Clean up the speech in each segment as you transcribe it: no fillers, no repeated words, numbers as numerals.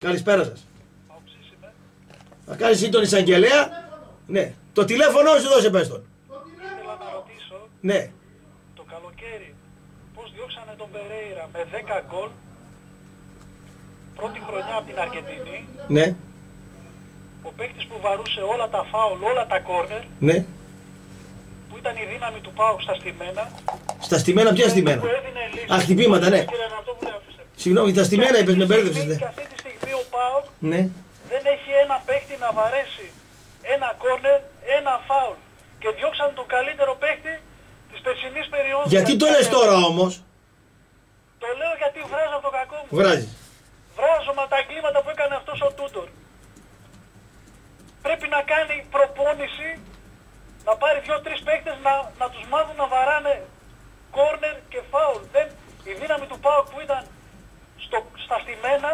Καλησπέρα σας. Θα κάνεις σύντονη εισαγγελέα. Ναι. Το τηλέφωνο σου δώσε πες τον. Ήθελα να ρωτήσω. Ναι. Το καλοκαίρι πώς διώξανε τον Περέιρα με 10 γκολ. Πρώτη χρονιά από την Αργεντινή. Ναι. Ο παίκτης που βαρούσε όλα τα φάουλ, όλα τα κόρνερ. Ναι. Που ήταν η δύναμη του ΠΑΟΚ στα στιμένα. Στα στιμένα, ποια στιμένα? Α, χτυπήματα, ναι. Συγγνώμη, τα στιμένα είπες, με μπέρδεψες. Και αυτή τη στιγμή ο ΠΑΟΚ δεν έχει ένα παίκτη να βαρέσει ένα κόρνερ, ένα φάουλ. Και διώξαν τον καλύτερο παίκτη της περσινής περιόδου. Γιατί το λες τώρα όμως? Το λέω γιατί βράζω από το κακό μου. Βράζεις. Βράζω με τα εγκλήματα που έκανε αυτός ο Τούντορ. Πρέπει να κάνει προπόνηση, να πάρει 2-3 παίκτες να τους μάθουν να βαράνε κόρνερ και φάουλ. Η δύναμη του ΠΑΟΚ που ήταν στα στιμένα,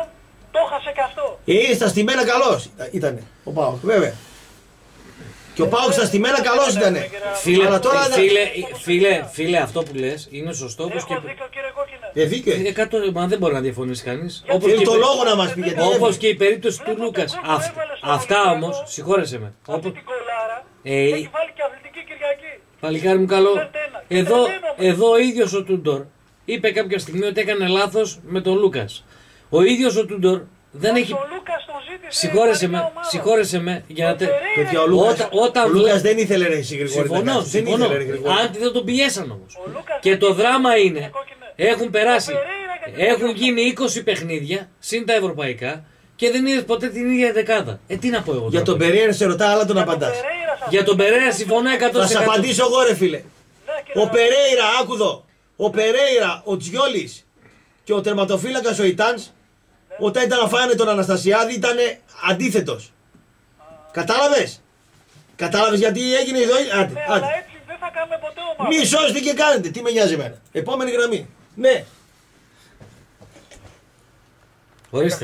το έχασε και αυτό. Στα στιμένα καλός ήταν ο ΠΑΟΚ, βέβαια. Και ο ΠΑΟΚ στα στιμένα καλός ήταν. Φίλε, αυτό που λες είναι σωστό. Έχω δίκιο, κύριε Κόκκινε. Μα δεν μπορεί να διαφωνήσει κανείς. Όπως και η περίπτωση του Λούκας. Αυτά όμως, συγχώρεσέ με. Αυτή την κολάρα έχει βάλει και Αθλητική Κυριακή. Παλικάρι μου καλό. Εδώ ο ίδιος ο Τούντορ είπε κάποια στιγμή ότι έκανε λάθος με τον Λούκας. Ο ίδιος ο Τούντορ δεν έχει... Συγχώρεσέ με, γιατί ο Λούκας δεν ήθελε να έχει γρήγορα. Συμφωνώ. Άντι δεν τον πιέσαν όμως. Και το δράμα είναι, έχουν περάσει, έχουν γίνει 20 παιχνίδια, συν τα ευρωπαϊκά, και δεν είδες ποτέ την ίδια δεκάδα. Τι να πω εγώ. Για τον Περέιρα σε ρωτά, αλλά τον απαντάς. Για τον Περέιρα συμφωνώ 100%. Θα σε απαντήσω εγώ, ρε φίλε. Ο Περέιρα, άκου εδώ. Ο Περέιρα, ο Τσιόλι και ο τερματοφύλακας ο Ιτάνς, όταν ήταν να φάνε τον Αναστασιάδη, ήταν αντίθετος. Κατάλαβες γιατί έγινε η ζωή. Άντε, αλλά έτσι δεν θα κάνουμε ποτέ ομάδα. Μη σώστε και κάνετε. Τι με νοιάζει εμένα. Επόμενη γραμμή. Ναι. Ορίστε.